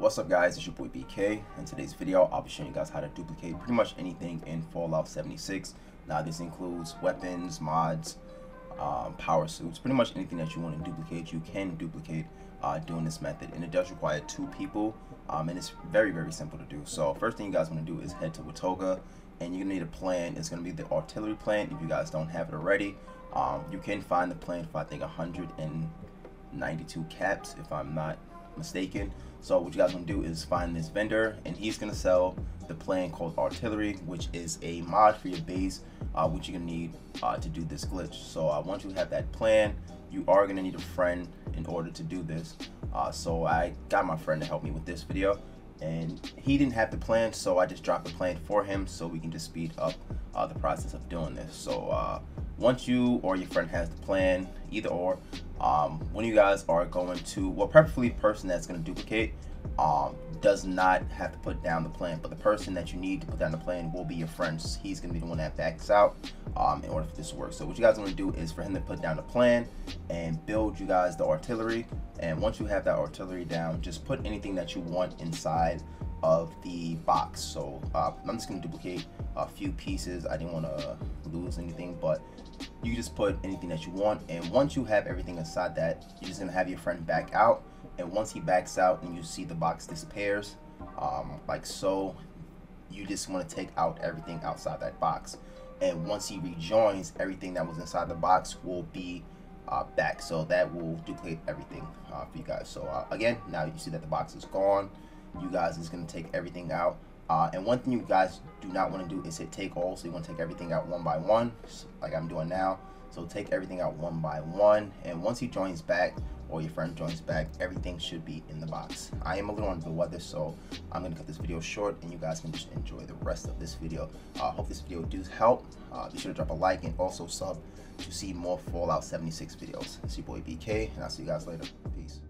What's up guys, it's your boy BK. In today's video I'll be showing you guys how to duplicate pretty much anything in Fallout 76. Now this includes weapons, mods, power suits, pretty much anything that you want to duplicate you can duplicate doing this method, and it does require two people and it's very, very simple to do. So first thing you guys want to do is head to Watoga, and you're gonna need a plan. It's gonna be the artillery plan if you guys don't have it already. You can find the plan for I think 192 caps if I'm not mistaken. So what you guys want to do is find this vendor, and he's going to sell the plan called artillery, which is a mod for your base which you're going to need to do this glitch. So once you have that plan, you are going to need a friend in order to do this. So I got my friend to help me with this video, and he didn't have the plan, so I just dropped the plan for him so we can just speed up the process of doing this. So once you or your friend has the plan, either or, when you guys are going to, well, preferably the person that's going to duplicate does not have to put down the plan, but the person that you need to put down the plan will be your friend. He's going to be the one that backs out in order for this to work. So what you guys want to do is for him to put down the plan and build you guys the artillery. And once you have that artillery down, just put anything that you want inside of the box. So I'm just going to duplicate a few pieces. I didn't want to lose anything, but you just put anything that you want, and once you have everything inside that, you're just gonna have your friend back out. And once he backs out and you see the box disappears like so, you just want to take out everything outside that box, and once he rejoins, everything that was inside the box will be back. So that will duplicate everything for you guys. So again, now you see that the box is gone. You guys is gonna take everything out. And one thing you guys do not want to do is hit take all. So you want to take everything out one by one, like I'm doing now. So take everything out one by one, and once he joins back or your friend joins back, everything should be in the box. I am a little under the weather, so I'm going to cut this video short, and you guys can just enjoy the rest of this video. I hope this video does help. Be sure to drop a like and also sub to see more Fallout 76 videos. It's your boy BK, and I'll see you guys later. Peace.